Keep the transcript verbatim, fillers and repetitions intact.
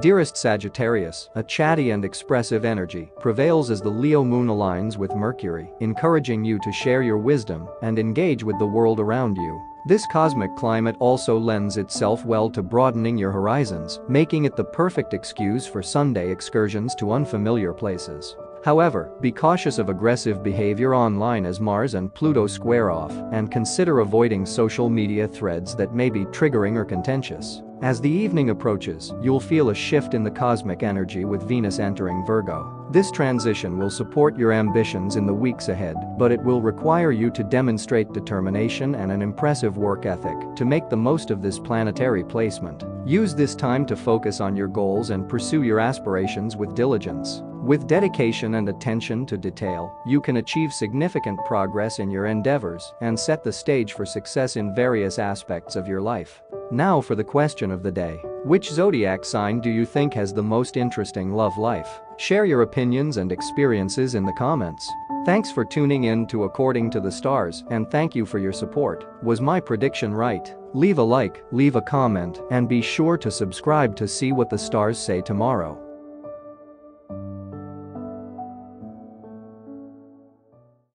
Dearest Sagittarius, a chatty and expressive energy prevails as the Leo moon aligns with Mercury, encouraging you to share your wisdom and engage with the world around you. This cosmic climate also lends itself well to broadening your horizons, making it the perfect excuse for Sunday excursions to unfamiliar places. However, be cautious of aggressive behavior online as Mars and Pluto square off, and consider avoiding social media threads that may be triggering or contentious. As the evening approaches, you'll feel a shift in the cosmic energy with Venus entering Virgo. This transition will support your ambitions in the weeks ahead, but it will require you to demonstrate determination and an impressive work ethic to make the most of this planetary placement. Use this time to focus on your goals and pursue your aspirations with diligence. With dedication and attention to detail, you can achieve significant progress in your endeavors and set the stage for success in various aspects of your life. Now for the question of the day. Which zodiac sign do you think has the most interesting love life? Share your opinions and experiences in the comments. Thanks for tuning in to According to the Stars, and thank you for your support. Was my prediction right? Leave a like, leave a comment, and be sure to subscribe to see what the stars say tomorrow.